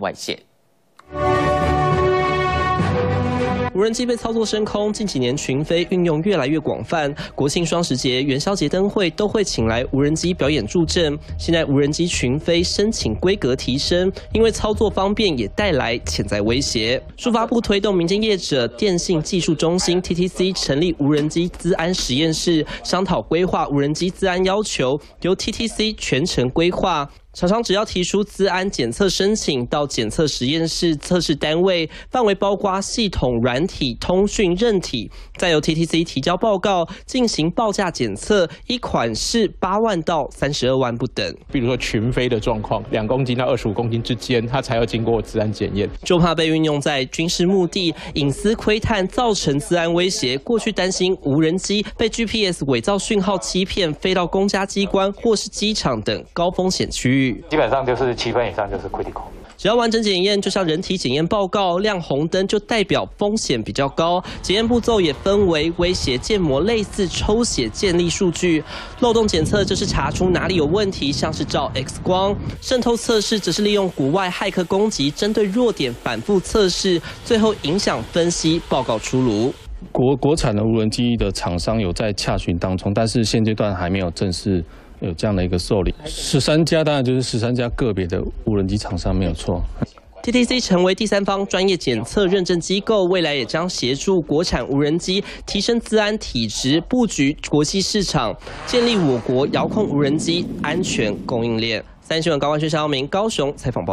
外泄。无人机被操作升空，近几年群飞运用越来越广泛。国庆双十节、元宵节灯会都会请来无人机表演助阵。现在无人机群飞申请规格提升，因为操作方便，也带来潜在威胁。数发部推动民间业者电信技术中心 TTC 成立无人机资安实验室，商讨规划无人机资安要求，由 TTC 全程规划。 厂商只要提出资安检测申请，到检测实验室测试单位，范围包括系统、软体、通讯、韧体，再由 TTC 提交报告，进行报价检测，依款式8万到32万不等。比如说群飞的状况，2公斤到25公斤之间，它才要经过资安检验。就怕被运用在军事目的、隐私窥探，造成资安威胁。过去担心无人机被 GPS 伪造讯号欺骗，飞到公家机关或是机场等高风险区域。 基本上就是7分以上就是 critical， 只要完整检验，就像人体检验报告亮红灯，就代表风险比较高。检验步骤也分为威胁、建模，类似抽血建立数据；漏洞检测就是查出哪里有问题，像是照 X 光；渗透测试只是利用国外骇客攻击，针对弱点反复测试，最后影响分析报告出炉。 国产的无人机的厂商有在洽询当中，但是现阶段还没有正式有这样的一个受理。13家当然就是13家个别的无人机厂商没有错。TTC 成为第三方专业检测认证机构，未来也将协助国产无人机提升资安体质，布局国际市场，建立我国遥控无人机安全供应链。3新闻高冠宣、肖明高雄采访报道。